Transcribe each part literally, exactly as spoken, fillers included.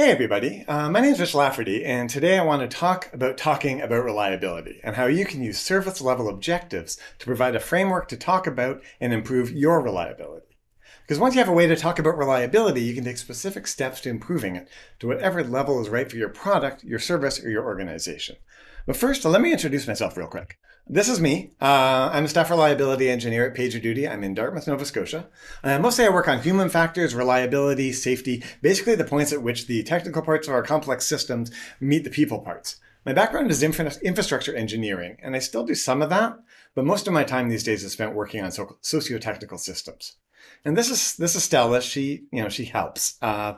Hey everybody, uh, my name is Rich Lafferty, and today I want to talk about talking about reliability and how you can use service level objectives to provide a framework to talk about and improve your reliability. Because once you have a way to talk about reliability, you can take specific steps to improving it to whatever level is right for your product, your service, or your organization. But first, let me introduce myself real quick. This is me. Uh, I'm a staff reliability engineer at PagerDuty. I'm in Dartmouth, Nova Scotia. Uh, mostly I work on human factors, reliability, safety, basically the points at which the technical parts of our complex systems meet the people parts. My background is infra- infrastructure engineering, and I still do some of that, but most of my time these days is spent working on so- socio-technical systems. And this is this is Stella. She, you know, she helps. Uh,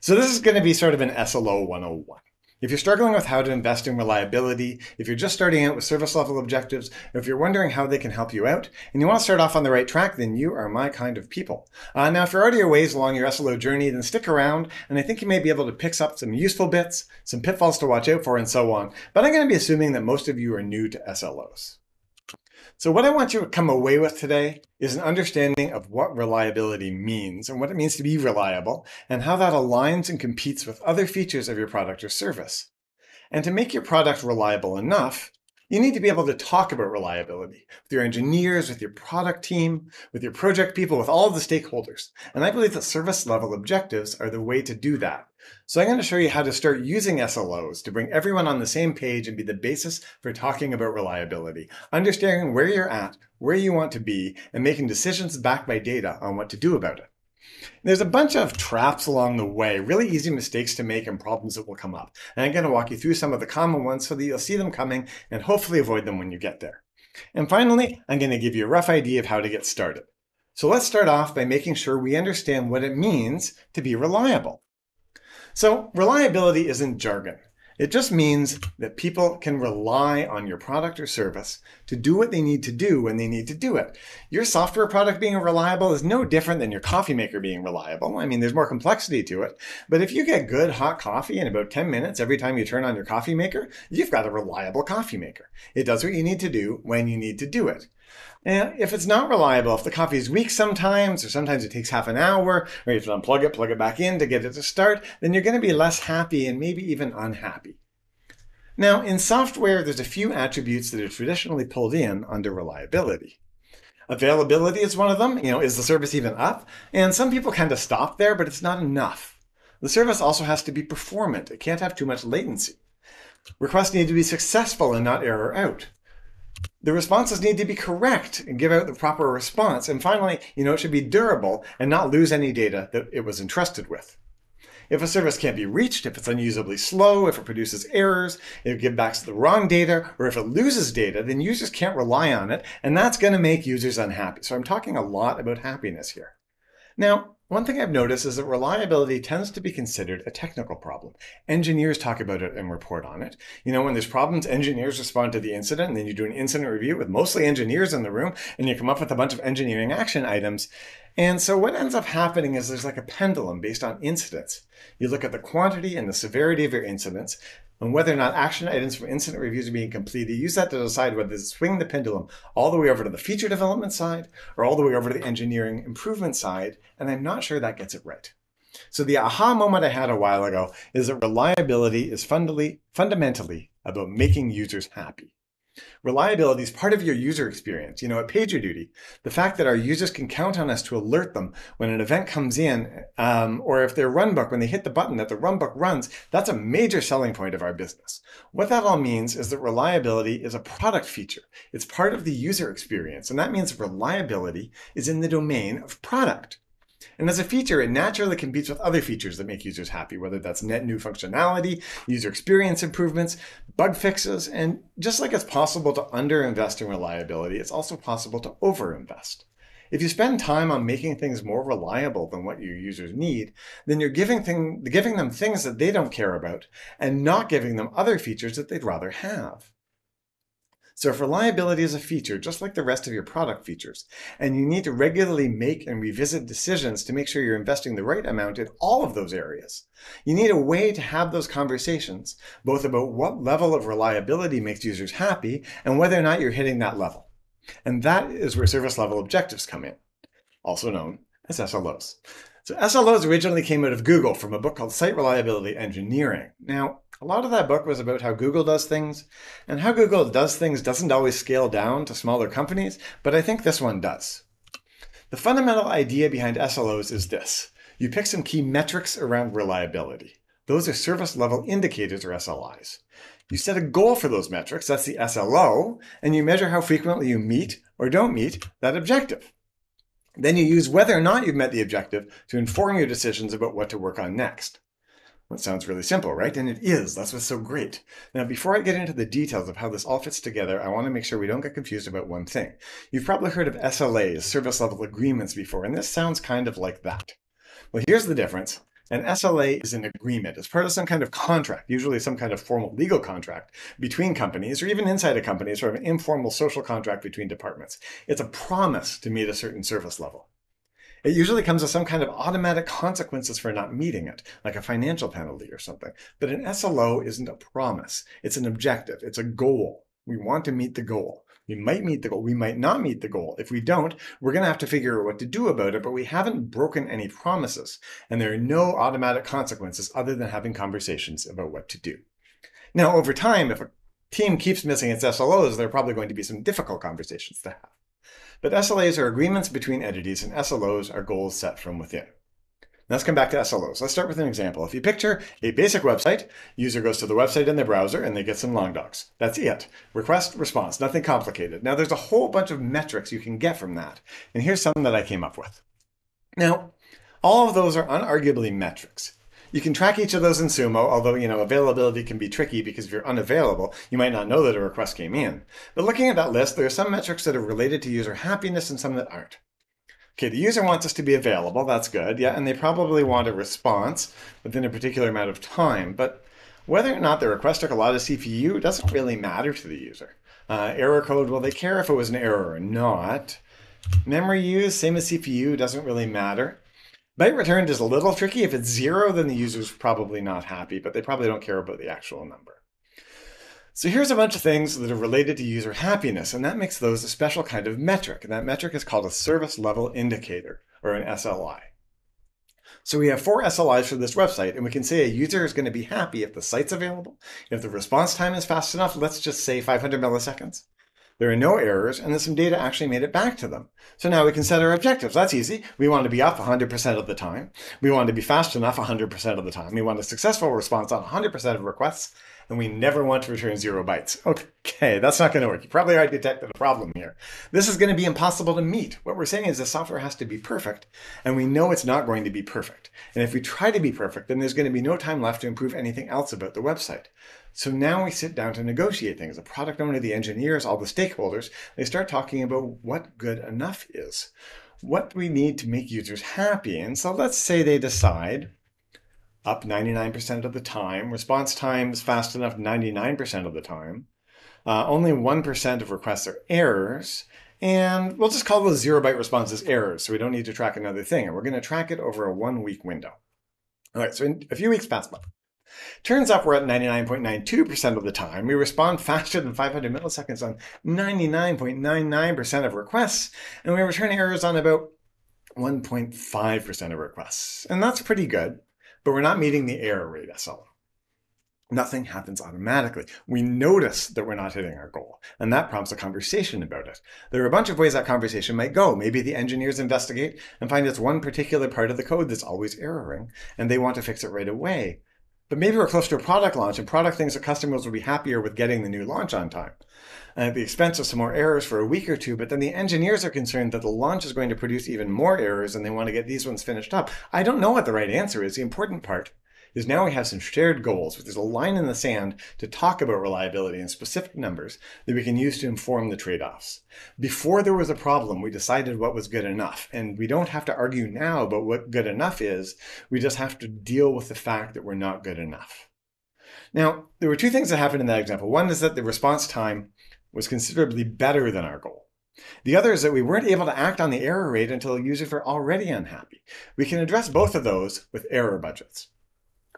so this is going to be sort of an S L O one oh one. If you're struggling with how to invest in reliability, if you're just starting out with service level objectives, or if you're wondering how they can help you out, and you want to start off on the right track, then you are my kind of people. Uh, now, if you're already a ways along your S L O journey, then stick around, and I think you may be able to pick up some useful bits, some pitfalls to watch out for, and so on. But I'm going to be assuming that most of you are new to S L Os. So what I want you to come away with today is an understanding of what reliability means and what it means to be reliable and how that aligns and competes with other features of your product or service. And to make your product reliable enough, you need to be able to talk about reliability with your engineers, with your product team, with your project people, with all of the stakeholders. And I believe that service level objectives are the way to do that. So I'm going to show you how to start using S L Os to bring everyone on the same page and be the basis for talking about reliability, understanding where you're at, where you want to be, and making decisions backed by data on what to do about it. There's a bunch of traps along the way, really easy mistakes to make and problems that will come up. And I'm going to walk you through some of the common ones so that you'll see them coming and hopefully avoid them when you get there. And finally, I'm going to give you a rough idea of how to get started. So let's start off by making sure we understand what it means to be reliable. So reliability isn't jargon. It just means that people can rely on your product or service to do what they need to do when they need to do it. Your software product being reliable is no different than your coffee maker being reliable. I mean, there's more complexity to it. But if you get good hot coffee in about ten minutes every time you turn on your coffee maker, you've got a reliable coffee maker. It does what you need to do when you need to do it. And if it's not reliable, if the coffee is weak sometimes, or sometimes it takes half an hour, or you have to unplug it, plug it back in to get it to start, then you're going to be less happy and maybe even unhappy. Now, in software, there's a few attributes that are traditionally pulled in under reliability. Availability is one of them. You know, is the service even up? And some people kind of stop there, but it's not enough. The service also has to be performant. It can't have too much latency. Requests need to be successful and not error out. The responses need to be correct and give out the proper response. And finally, you know, it should be durable and not lose any data that it was entrusted with. If a service can't be reached, if it's unusably slow, if it produces errors, if it gives back the wrong data, or if it loses data, then users can't rely on it. And that's going to make users unhappy. So I'm talking a lot about happiness here. Now, one thing I've noticed is that reliability tends to be considered a technical problem. Engineers talk about it and report on it. You know, when there's problems, engineers respond to the incident, and then you do an incident review with mostly engineers in the room, and you come up with a bunch of engineering action items. And so what ends up happening is there's like a pendulum based on incidents. You look at the quantity and the severity of your incidents, and whether or not action items from incident reviews are being completed, use that to decide whether to swing the pendulum all the way over to the feature development side or all the way over to the engineering improvement side, and I'm not sure that gets it right. So the aha moment I had a while ago is that reliability is fundamentally about making users happy. Reliability is part of your user experience. You know, at PagerDuty, the fact that our users can count on us to alert them when an event comes in, um, or if their runbook, when they hit the button that the runbook runs, that's a major selling point of our business. What that all means is that reliability is a product feature. It's part of the user experience, and that means reliability is in the domain of product. And as a feature, it naturally competes with other features that make users happy, whether that's net new functionality, user experience improvements, bug fixes. And just like it's possible to underinvest in reliability, it's also possible to overinvest. If you spend time on making things more reliable than what your users need, then you're giving, thing, giving them things that they don't care about and not giving them other features that they'd rather have. So if reliability is a feature, just like the rest of your product features, and you need to regularly make and revisit decisions to make sure you're investing the right amount in all of those areas, you need a way to have those conversations, both about what level of reliability makes users happy and whether or not you're hitting that level. And that is where service level objectives come in, also known as S L Os. So S L Os originally came out of Google from a book called Site Reliability Engineering. Now, a lot of that book was about how Google does things, and how Google does things doesn't always scale down to smaller companies, but I think this one does. The fundamental idea behind S L Os is this. You pick some key metrics around reliability. Those are service level indicators, or S L Is. You set a goal for those metrics, that's the S L O, and you measure how frequently you meet or don't meet that objective. Then you use whether or not you've met the objective to inform your decisions about what to work on next. That sounds really simple, right? And it is. That's what's so great. Now, before I get into the details of how this all fits together, I want to make sure we don't get confused about one thing. You've probably heard of S L As, service level agreements, before, and this sounds kind of like that. Well, here's the difference. An S L A is an agreement. It's part of some kind of contract, usually some kind of formal legal contract between companies, or even inside a company, sort of an informal social contract between departments. It's a promise to meet a certain service level. It usually comes with some kind of automatic consequences for not meeting it, like a financial penalty or something. But an S L O isn't a promise. It's an objective. It's a goal. We want to meet the goal. We might meet the goal. We might not meet the goal. If we don't, we're going to have to figure out what to do about it, but we haven't broken any promises, and there are no automatic consequences other than having conversations about what to do. Now, over time, if a team keeps missing its S L Os, there are probably going to be some difficult conversations to have. But S L As are agreements between entities, and S L Os are goals set from within. Let's come back to S L Os. Let's start with an example. If you picture a basic website, user goes to the website in their browser and they get some long docs. That's it. Request, response, nothing complicated. Now, there's a whole bunch of metrics you can get from that. And here's some that I came up with. Now, all of those are unarguably metrics. You can track each of those in Sumo, although, you know, availability can be tricky because if you're unavailable, you might not know that a request came in. But looking at that list, there are some metrics that are related to user happiness and some that aren't. Okay, the user wants us to be available, that's good, yeah, and they probably want a response within a particular amount of time, but whether or not the request took a lot of C P U doesn't really matter to the user. Uh, error code, well, they care if it was an error or not. Memory use, same as C P U, doesn't really matter. Byte returned is a little tricky. If it's zero, then the user's probably not happy, but they probably don't care about the actual number. So here's a bunch of things that are related to user happiness, and that makes those a special kind of metric. And that metric is called a service level indicator, or an S L I. So we have four S L Is for this website, and we can say a user is going to be happy if the site's available, if the response time is fast enough, let's just say five hundred milliseconds. There are no errors, and then some data actually made it back to them. So now we can set our objectives. That's easy. We want to be up one hundred percent of the time. We want to be fast enough one hundred percent of the time. We want a successful response on one hundred percent of requests, and we never want to return zero bytes. Okay, that's not going to work. You probably already detected a problem here. This is going to be impossible to meet. What we're saying is the software has to be perfect, and we know it's not going to be perfect. And if we try to be perfect, then there's going to be no time left to improve anything else about the website. So now we sit down to negotiate things. The product owner, the engineers, all the stakeholders, they start talking about what good enough is, what we need to make users happy. And so let's say they decide up ninety-nine percent of the time, response times fast enough ninety-nine percent of the time, uh, only one percent of requests are errors, and we'll just call those zero byte responses errors, so we don't need to track another thing. And we're going to track it over a one week window. All right, so in a few weeks pass by. Turns out we're at ninety-nine point nine two percent of the time. We respond faster than five hundred milliseconds on ninety-nine point nine nine percent of requests, and we return errors on about one point five percent of requests. And that's pretty good, but we're not meeting the error rate S L O. Nothing happens automatically. We notice that we're not hitting our goal, and that prompts a conversation about it. There are a bunch of ways that conversation might go. Maybe the engineers investigate and find it's one particular part of the code that's always erroring, and they want to fix it right away. But maybe we're close to a product launch, and product things that customers will be happier with getting the new launch on time, and at the expense of some more errors for a week or two. But then the engineers are concerned that the launch is going to produce even more errors, and they want to get these ones finished up. I don't know what the right answer is. The important part is now we have some shared goals, but there's a line in the sand to talk about reliability and specific numbers that we can use to inform the trade-offs. Before there was a problem, we decided what was good enough, and we don't have to argue now about what good enough is. We just have to deal with the fact that we're not good enough. Now, there were two things that happened in that example. One is that the response time was considerably better than our goal. The other is that we weren't able to act on the error rate until users were already unhappy. We can address both of those with error budgets.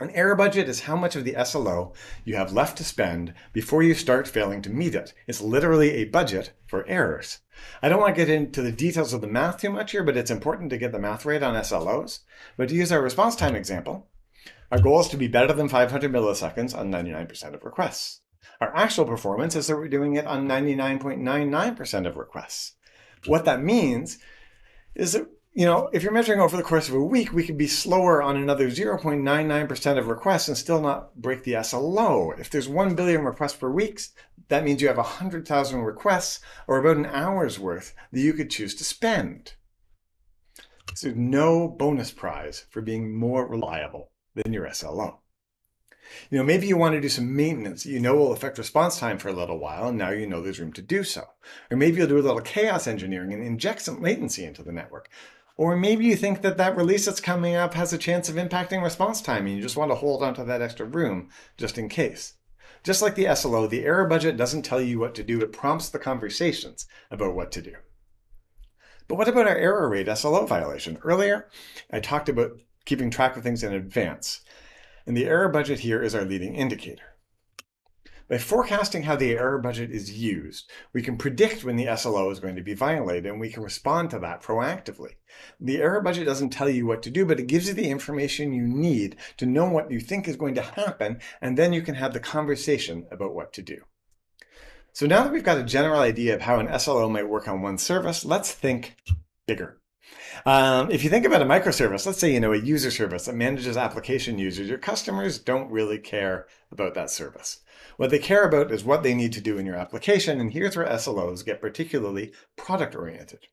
An error budget is how much of the S L O you have left to spend before you start failing to meet it. It's literally a budget for errors. I don't want to get into the details of the math too much here, but it's important to get the math right on S L Os. But to use our response time example, our goal is to be better than five hundred milliseconds on ninety-nine percent of requests. Our actual performance is that we're doing it on ninety-nine point nine nine percent of requests. What that means is that, you know, if you're measuring over the course of a week, we could be slower on another zero point nine nine percent of requests and still not break the S L O. If there's one billion requests per week, that means you have one hundred thousand requests, or about an hour's worth, that you could choose to spend. So no bonus prize for being more reliable than your S L O. You know, maybe you want to do some maintenance that you know will affect response time for a little while, and now you know there's room to do so. Or maybe you'll do a little chaos engineering and inject some latency into the network. Or maybe you think that that release that's coming up has a chance of impacting response time, and you just want to hold onto that extra room just in case. Just like the S L O, the error budget doesn't tell you what to do, it prompts the conversations about what to do. But what about our error rate S L O violation? Earlier, I talked about keeping track of things in advance. And the error budget here is our leading indicator. By forecasting how the error budget is used, we can predict when the S L O is going to be violated, and we can respond to that proactively. The error budget doesn't tell you what to do, but it gives you the information you need to know what you think is going to happen, and then you can have the conversation about what to do. So now that we've got a general idea of how an S L O might work on one service, let's think bigger. Um, if you think about a microservice, let's say, you know, a user service that manages application users, your customers don't really care about that service. What they care about is what they need to do in your application, and here's where S L Os get particularly product-oriented.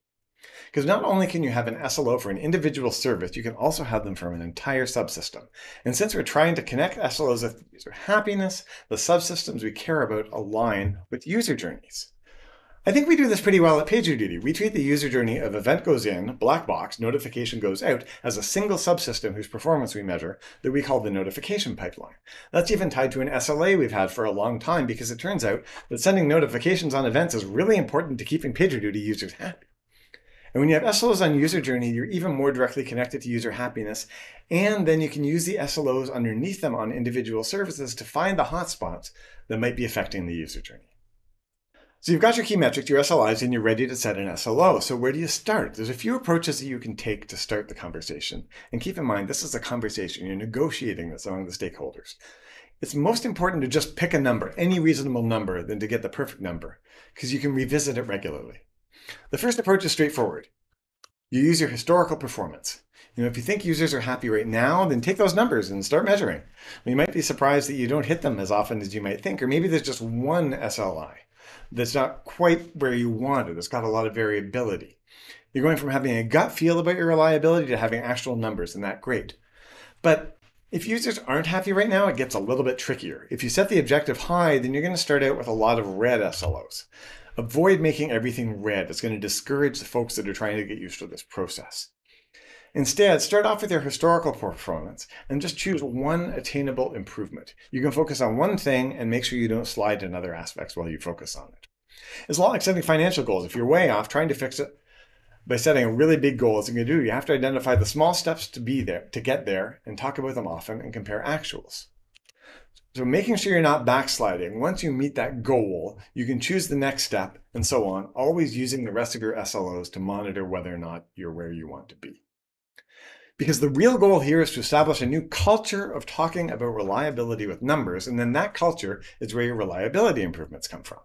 Because not only can you have an S L O for an individual service, you can also have them from an entire subsystem. And since we're trying to connect S L Os with user happiness, the subsystems we care about align with user journeys. I think we do this pretty well at PagerDuty. We treat the user journey of event goes in, black box, notification goes out, as a single subsystem whose performance we measure that we call the notification pipeline. That's even tied to an S L A we've had for a long time, because it turns out that sending notifications on events is really important to keeping PagerDuty users happy. And when you have S L Os on user journey, you're even more directly connected to user happiness, and then you can use the S L Os underneath them on individual services to find the hotspots that might be affecting the user journey. So you've got your key metrics, your S L Is, and you're ready to set an S L O. So where do you start? There's a few approaches that you can take to start the conversation. And keep in mind, this is a conversation. You're negotiating this among the stakeholders. It's most important to just pick a number, any reasonable number, than to get the perfect number, because you can revisit it regularly. The first approach is straightforward. You use your historical performance. You know, if you think users are happy right now, then take those numbers and start measuring. You might be surprised that you don't hit them as often as you might think, or maybe there's just one S L I. That's not quite where you want it. It's got a lot of variability. You're going from having a gut feel about your reliability to having actual numbers, and that's great. But if users aren't happy right now, it gets a little bit trickier. If you set the objective high, then you're going to start out with a lot of red S L Os. Avoid making everything red. It's going to discourage the folks that are trying to get used to this process. Instead, start off with your historical performance and just choose one attainable improvement. You can focus on one thing and make sure you don't slide to other aspects while you focus on it. It's a lot like setting financial goals. If you're way off, trying to fix it by setting a really big goal isn't going to do. You have to identify the small steps to be there, to get there, and talk about them often and compare actuals. So making sure you're not backsliding. Once you meet that goal, you can choose the next step and so on, always using the rest of your S L Os to monitor whether or not you're where you want to be. Because the real goal here is to establish a new culture of talking about reliability with numbers, and then that culture is where your reliability improvements come from.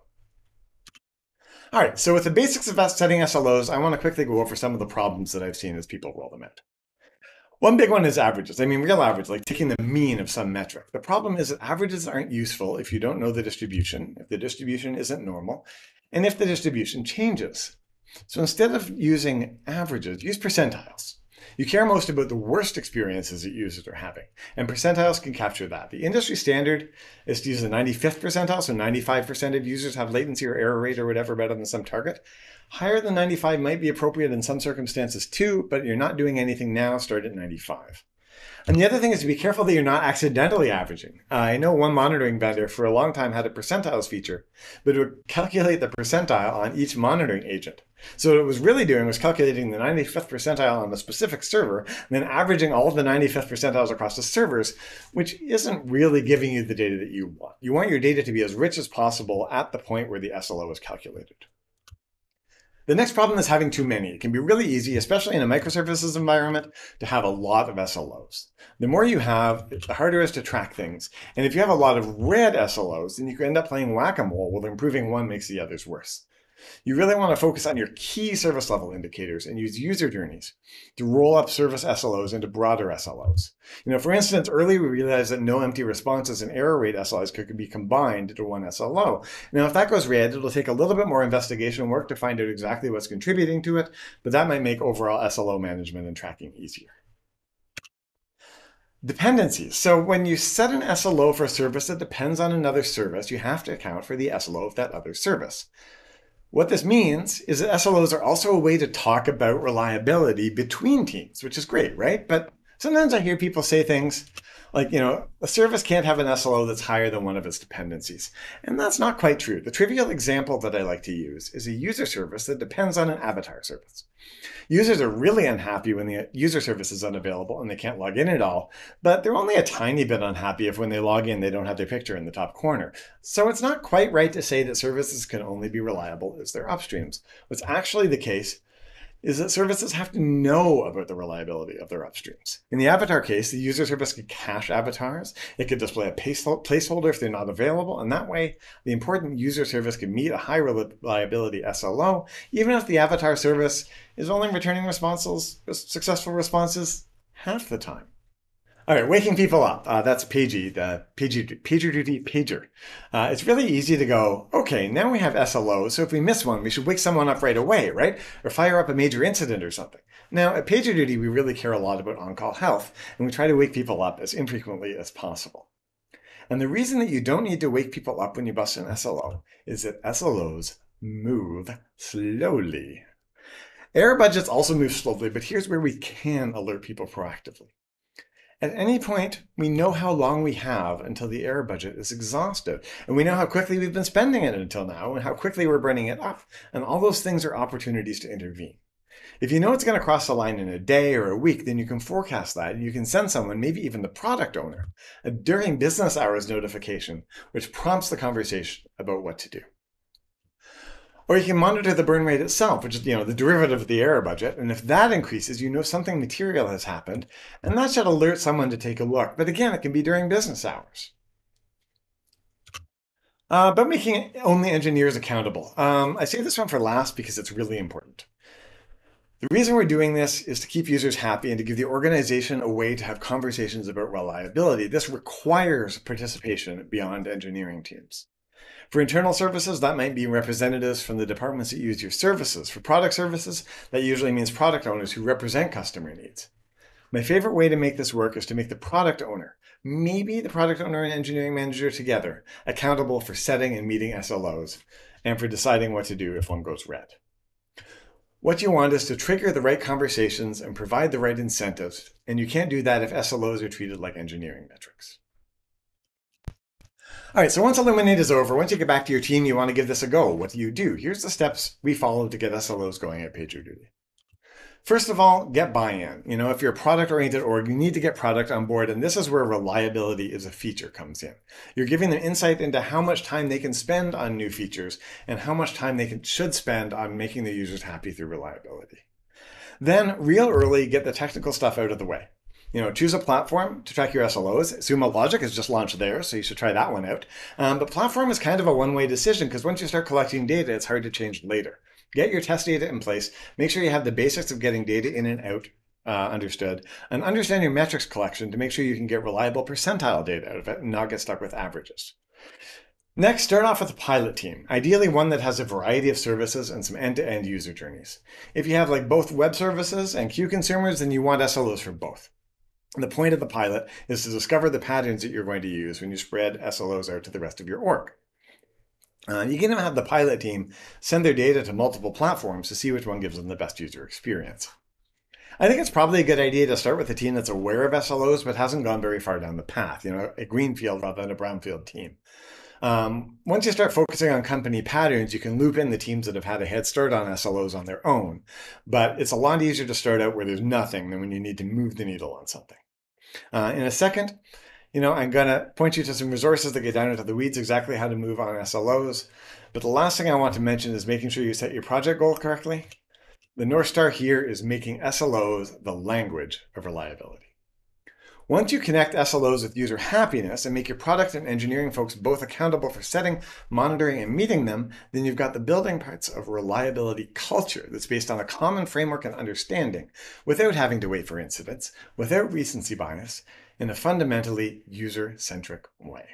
All right, so with the basics of setting S L Os, I want to quickly go over some of the problems that I've seen as people roll them out. One big one is averages. I mean, real average, like taking the mean of some metric. The problem is that averages aren't useful if you don't know the distribution, if the distribution isn't normal, and if the distribution changes. So instead of using averages, use percentiles. You care most about the worst experiences that users are having, and percentiles can capture that. The industry standard is to use the ninety-fifth percentile, so ninety-five percent of users have latency or error rate or whatever better than some target. Higher than ninety-five might be appropriate in some circumstances too, but you're not doing anything now, start at ninety-five. And the other thing is to be careful that you're not accidentally averaging. Uh, I know one monitoring vendor for a long time had a percentiles feature, but it would calculate the percentile on each monitoring agent. So what it was really doing was calculating the ninety-fifth percentile on a specific server, and then averaging all of the ninety-fifth percentiles across the servers, which isn't really giving you the data that you want. You want your data to be as rich as possible at the point where the S L O is calculated. The next problem is having too many. It can be really easy, especially in a microservices environment, to have a lot of S L Os. The more you have, the harder it is to track things. And if you have a lot of red S L Os, then you can end up playing whack-a-mole while improving one makes the others worse. You really want to focus on your key service level indicators and use user journeys to roll up service S L Os into broader S L Os. You know, for instance, earlier we realized that no empty responses and error rate S L Is could be combined into one S L O. Now, if that goes red, it'll take a little bit more investigation work to find out exactly what's contributing to it, but that might make overall S L O management and tracking easier. Dependencies. So when you set an S L O for a service that depends on another service, you have to account for the S L O of that other service. What this means is that S L Os are also a way to talk about reliability between teams, which is great, right? But sometimes I hear people say things like, you know, a service can't have an S L O that's higher than one of its dependencies. And that's not quite true. The trivial example that I like to use is a user service that depends on an avatar service. Users are really unhappy when the user service is unavailable and they can't log in at all, but they're only a tiny bit unhappy if when they log in, they don't have their picture in the top corner. So it's not quite right to say that services can only be reliable as their upstreams. What's actually the case is that services have to know about the reliability of their upstreams. In the avatar case, the user service could cache avatars, it could display a placeholder if they're not available, and that way, the important user service can meet a high reliability S L O, even if the avatar service is only returning responses, successful responses half the time. All right, waking people up. Uh, that's PagerDuty, the PagerDuty pager. Uh, it's really easy to go, okay, now we have S L Os, so if we miss one, we should wake someone up right away, right? Or fire up a major incident or something. Now, at PagerDuty, we really care a lot about on-call health, and we try to wake people up as infrequently as possible. And the reason that you don't need to wake people up when you bust an S L O is that S L Os move slowly. Error budgets also move slowly, but here's where we can alert people proactively. At any point, we know how long we have until the error budget is exhausted, and we know how quickly we've been spending it until now and how quickly we're burning it up, and all those things are opportunities to intervene. If you know it's going to cross the line in a day or a week, then you can forecast that, and you can send someone, maybe even the product owner, a during business hours notification, which prompts the conversation about what to do. Or you can monitor the burn rate itself, which is, you know, the derivative of the error budget. And if that increases, you know something material has happened. And that should alert someone to take a look. But again, it can be during business hours. Uh, but making only engineers accountable. Um, I save this one for last because it's really important. The reason we're doing this is to keep users happy and to give the organization a way to have conversations about reliability. This requires participation beyond engineering teams. For internal services, that might be representatives from the departments that use your services. For product services, that usually means product owners who represent customer needs. My favorite way to make this work is to make the product owner, maybe the product owner and engineering manager together, accountable for setting and meeting S L Os and for deciding what to do if one goes red. What you want is to trigger the right conversations and provide the right incentives, and you can't do that if S L Os are treated like engineering metrics. All right, so once Illuminate is over, once you get back to your team, you want to give this a go. What do you do? Here's the steps we follow to get S L Os going at PagerDuty. First of all, get buy-in. You know, if you're a product-oriented org, you need to get product on board, and this is where reliability as a feature comes in. You're giving them insight into how much time they can spend on new features and how much time they can, should spend on making their users happy through reliability. Then, real early, get the technical stuff out of the way. You know, choose a platform to track your S L Os. Sumo Logic has just launched there, so you should try that one out. Um, but platform is kind of a one-way decision because once you start collecting data, it's hard to change later. Get your test data in place. Make sure you have the basics of getting data in and out uh, understood. And understand your metrics collection to make sure you can get reliable percentile data out of it and not get stuck with averages. Next, start off with a pilot team, ideally one that has a variety of services and some end-to-end user journeys. If you have like both web services and Q consumers, then you want S L Os for both. The point of the pilot is to discover the patterns that you're going to use when you spread S L Os out to the rest of your org. Uh, you can even have the pilot team send their data to multiple platforms to see which one gives them the best user experience. I think it's probably a good idea to start with a team that's aware of S L Os, but hasn't gone very far down the path, you know, a greenfield rather than a brownfield team. Um, once you start focusing on company patterns, you can loop in the teams that have had a head start on S L Os on their own. But it's a lot easier to start out where there's nothing than when you need to move the needle on something. Uh, in a second, you know, I'm going to point you to some resources that get down into the weeds exactly how to move on S L Os. But the last thing I want to mention is making sure you set your project goal correctly. The North Star here is making S L Os the language of reliability. Once you connect S L Os with user happiness and make your product and engineering folks both accountable for setting, monitoring, and meeting them, then you've got the building parts of reliability culture that's based on a common framework and understanding without having to wait for incidents, without recency bias, in a fundamentally user-centric way.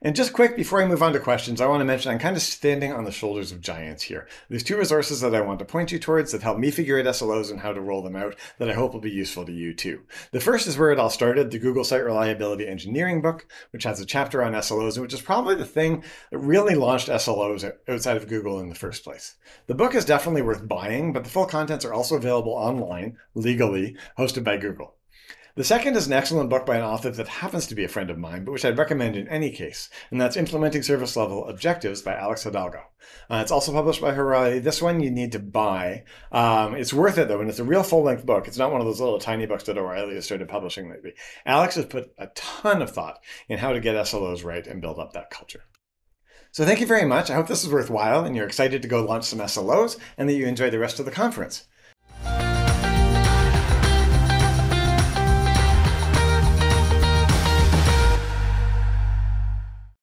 And just quick, before I move on to questions, I want to mention I'm kind of standing on the shoulders of giants here. There's two resources that I want to point you towards that help me figure out S L Os and how to roll them out that I hope will be useful to you too. The first is where it all started, the Google Site Reliability Engineering book, which has a chapter on S L Os, and which is probably the thing that really launched S L Os outside of Google in the first place. The book is definitely worth buying, but the full contents are also available online, legally, hosted by Google. The second is an excellent book by an author that happens to be a friend of mine, but which I'd recommend in any case, and that's Implementing Service Level Objectives by Alex Hidalgo. Uh, it's also published by O'Reilly. This one you need to buy. Um, it's worth it, though, and it's a real full-length book. It's not one of those little tiny books that O'Reilly has started publishing lately. Alex has put a ton of thought in how to get S L Os right and build up that culture. So thank you very much. I hope this is worthwhile and you're excited to go launch some S L Os and that you enjoy the rest of the conference.